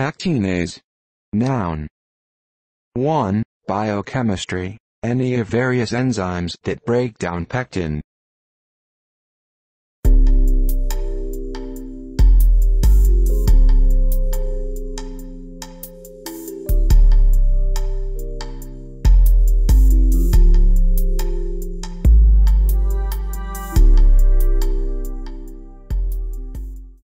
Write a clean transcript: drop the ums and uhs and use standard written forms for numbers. Pectinase. Noun. 1. Biochemistry. Any of various enzymes that break down pectin,